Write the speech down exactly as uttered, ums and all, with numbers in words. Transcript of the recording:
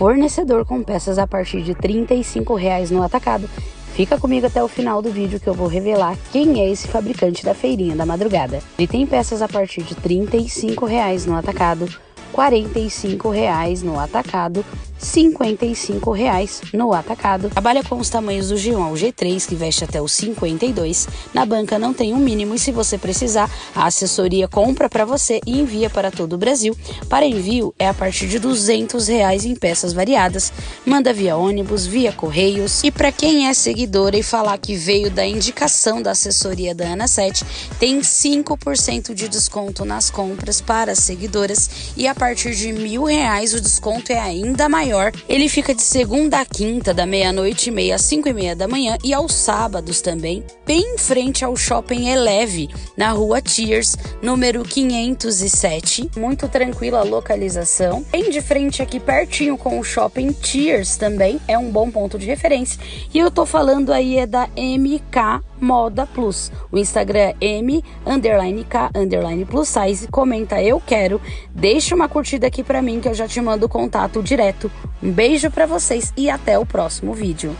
fornecedor com peças a partir de trinta e cinco reais no atacado. Fica comigo até o final do vídeo que eu vou revelar quem é esse fabricante da feirinha da madrugada. Ele tem peças a partir de trinta e cinco reais no atacado, quarenta e cinco reais no atacado, cinquenta e cinco reais no atacado. Trabalha com os tamanhos do G um ao G três, que veste até o cinquenta e dois. Na banca não tem um mínimo e, se você precisar, a assessoria compra para você e envia para todo o Brasil. Para envio é a partir de duzentos reais em peças variadas. Manda via ônibus, via correios. E para quem é seguidora e falar que veio da indicação da assessoria da Anaset, tem cinco por cento de desconto nas compras para seguidoras e a partir de mil reais o desconto é ainda maior. Ele fica de segunda a quinta, da meia-noite e meia às cinco e meia da manhã, e aos sábados também, bem em frente ao Shopping Eleve, na rua Tiers, número quinhentos e sete. Muito tranquila a localização. Bem de frente aqui, pertinho com o Shopping Tiers também, é um bom ponto de referência. E eu tô falando aí é da M K Moda Plus. O Instagram é m underline k underline plus size. Comenta "eu quero", deixa uma curtida aqui pra mim que eu já te mando o contato direto. Um beijo pra vocês e até o próximo vídeo.